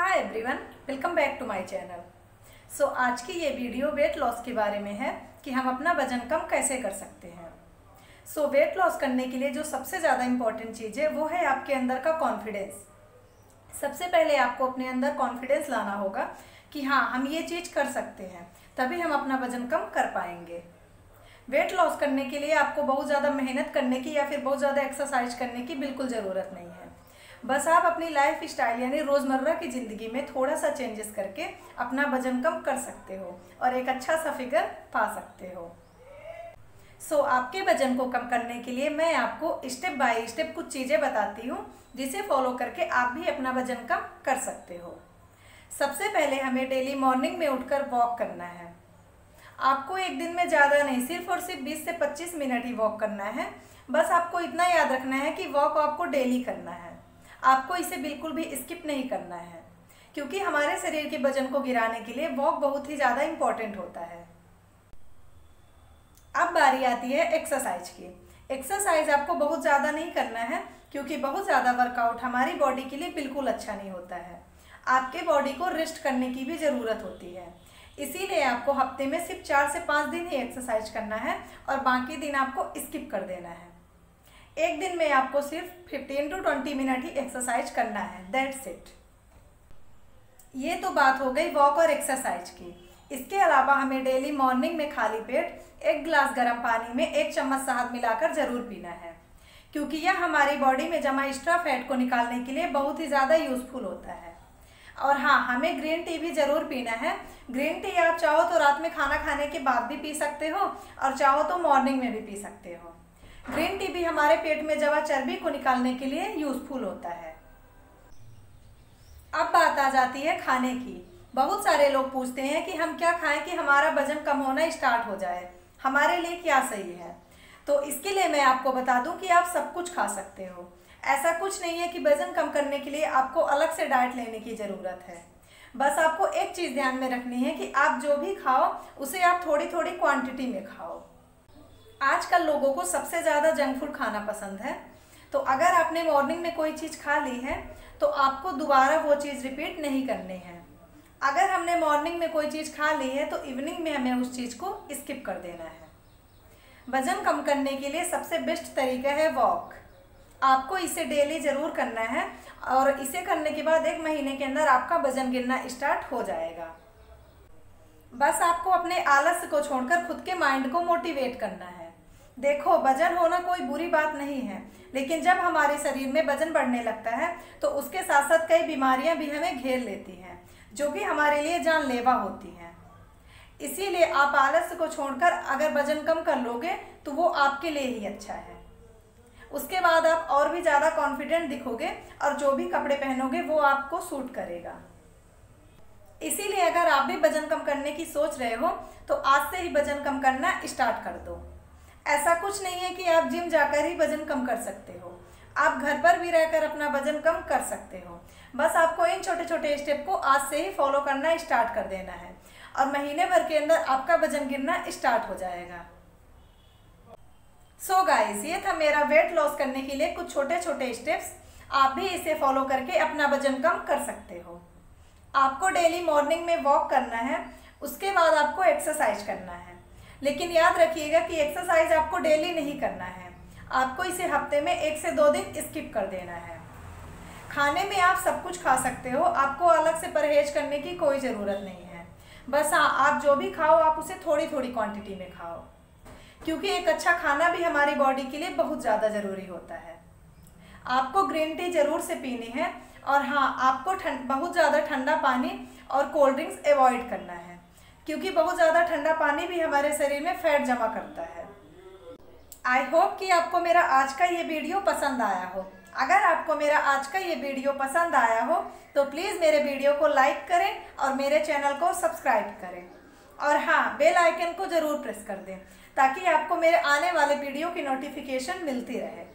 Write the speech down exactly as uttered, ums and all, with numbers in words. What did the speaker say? Hi everyone, welcome back to my channel. So आज की ये वीडियो वेट लॉस के बारे में है कि हम अपना वजन कम कैसे कर सकते हैं। सो so, वेट लॉस करने के लिए जो सबसे ज़्यादा इम्पॉर्टेंट चीज़ है वो है आपके अंदर का कॉन्फिडेंस। सबसे पहले आपको अपने अंदर कॉन्फिडेंस लाना होगा कि हाँ, हम ये चीज़ कर सकते हैं, तभी हम अपना वजन कम कर पाएंगे। वेट लॉस करने के लिए आपको बहुत ज़्यादा मेहनत करने की या फिर बहुत ज़्यादा एक्सरसाइज करने की बिल्कुल ज़रूरत नहीं है। बस आप अपनी लाइफ स्टाइल यानी रोज़मर्रा की ज़िंदगी में थोड़ा सा चेंजेस करके अपना वजन कम कर सकते हो और एक अच्छा सा फिगर पा सकते हो। सो so, आपके वजन को कम करने के लिए मैं आपको स्टेप बाय स्टेप कुछ चीज़ें बताती हूँ जिसे फॉलो करके आप भी अपना वजन कम कर सकते हो। सबसे पहले हमें डेली मॉर्निंग में उठकर वॉक करना है। आपको एक दिन में ज़्यादा नहीं, सिर्फ और सिर्फ बीस से पच्चीस मिनट ही वॉक करना है। बस आपको इतना याद रखना है कि वॉक आपको डेली करना है, आपको इसे बिल्कुल भी स्किप नहीं करना है, क्योंकि हमारे शरीर के वजन को गिराने के लिए वॉक बहुत ही ज़्यादा इम्पॉर्टेंट होता है। अब बारी आती है एक्सरसाइज की। एक्सरसाइज आपको बहुत ज़्यादा नहीं करना है, क्योंकि बहुत ज़्यादा वर्कआउट हमारी बॉडी के लिए बिल्कुल अच्छा नहीं होता है। आपके बॉडी को रेस्ट करने की भी ज़रूरत होती है, इसीलिए आपको हफ्ते में सिर्फ चार से पाँच दिन ही एक्सरसाइज करना है और बाकी दिन आपको स्किप कर देना है। एक दिन में आपको सिर्फ पंद्रह टू बीस मिनट ही एक्सरसाइज करना है, दैट्स इट। ये तो बात हो गई वॉक और एक्सरसाइज की। इसके अलावा हमें डेली मॉर्निंग में खाली पेट एक गिलास गर्म पानी में एक चम्मच शहद मिलाकर ज़रूर पीना है, क्योंकि यह हमारी बॉडी में जमा एक्स्ट्रा फैट को निकालने के लिए बहुत ही ज़्यादा यूज़फुल होता है। और हाँ, हमें ग्रीन टी भी ज़रूर पीना है। ग्रीन टी आप चाहो तो रात में खाना खाने के बाद भी पी सकते हो और चाहो तो मॉर्निंग में भी पी सकते हो। ग्रीन टी भी हमारे पेट में जमा चर्बी को निकालने के लिए यूज़फुल होता है। अब बात आ जाती है खाने की। बहुत सारे लोग पूछते हैं कि हम क्या खाएं कि हमारा वजन कम होना स्टार्ट हो जाए, हमारे लिए क्या सही है। तो इसके लिए मैं आपको बता दूं कि आप सब कुछ खा सकते हो। ऐसा कुछ नहीं है कि वजन कम करने के लिए आपको अलग से डाइट लेने की ज़रूरत है। बस आपको एक चीज़ ध्यान में रखनी है कि आप जो भी खाओ उसे आप थोड़ी थोड़ी क्वान्टिटी में खाओ। आजकल लोगों को सबसे ज़्यादा जंक फूड खाना पसंद है, तो अगर आपने मॉर्निंग में कोई चीज़ खा ली है तो आपको दोबारा वो चीज़ रिपीट नहीं करनी है। अगर हमने मॉर्निंग में कोई चीज़ खा ली है तो इवनिंग में हमें उस चीज़ को स्किप कर देना है। वज़न कम करने के लिए सबसे बेस्ट तरीका है वॉक। आपको इसे डेली ज़रूर करना है और इसे करने के बाद एक महीने के अंदर आपका वज़न गिरना स्टार्ट हो जाएगा। बस आपको अपने आलस को छोड़कर खुद के माइंड को मोटिवेट करना है। देखो, वजन होना कोई बुरी बात नहीं है, लेकिन जब हमारे शरीर में वजन बढ़ने लगता है तो उसके साथ साथ कई बीमारियां भी हमें घेर लेती हैं, जो कि हमारे लिए जानलेवा होती हैं। इसीलिए आप आलस को छोड़कर अगर वजन कम कर लोगे तो वो आपके लिए ही अच्छा है। उसके बाद आप और भी ज़्यादा कॉन्फिडेंट दिखोगे और जो भी कपड़े पहनोगे वो आपको सूट करेगा। इसीलिए अगर आप भी वजन कम करने की सोच रहे हो तो आज से ही वजन कम करना स्टार्ट कर दो। ऐसा कुछ नहीं है कि आप जिम जाकर ही वजन कम कर सकते हो, आप घर पर भी रहकर अपना वजन कम कर सकते हो। बस आपको इन छोटे छोटे स्टेप को आज से ही फॉलो करना स्टार्ट कर देना है और महीने भर के अंदर आपका वजन गिरना स्टार्ट हो जाएगा। सो गाइस, ये था मेरा वेट लॉस करने के लिए कुछ छोटे छोटे स्टेप्स। आप भी इसे फॉलो करके अपना वजन कम कर सकते हो। आपको डेली मॉर्निंग में वॉक करना है, उसके बाद आपको एक्सरसाइज करना है। लेकिन याद रखिएगा कि एक्सरसाइज आपको डेली नहीं करना है, आपको इसे हफ्ते में एक से दो दिन स्किप कर देना है। खाने में आप सब कुछ खा सकते हो, आपको अलग से परहेज करने की कोई ज़रूरत नहीं है। बस हाँ, आप जो भी खाओ आप उसे थोड़ी थोड़ी क्वांटिटी में खाओ, क्योंकि एक अच्छा खाना भी हमारी बॉडी के लिए बहुत ज़्यादा ज़रूरी होता है। आपको ग्रीन टी ज़रूर से पीनी है और हाँ, आपको ठंड बहुत ज़्यादा ठंडा पानी और कोल्ड ड्रिंक्स एवॉइड करना है, क्योंकि बहुत ज़्यादा ठंडा पानी भी हमारे शरीर में फैट जमा करता है। आई होप कि आपको मेरा आज का ये वीडियो पसंद आया हो। अगर आपको मेरा आज का ये वीडियो पसंद आया हो तो प्लीज़ मेरे वीडियो को लाइक करें और मेरे चैनल को सब्सक्राइब करें। और हाँ, बेल आइकन को ज़रूर प्रेस कर दें ताकि आपको मेरे आने वाले वीडियो की नोटिफिकेशन मिलती रहे।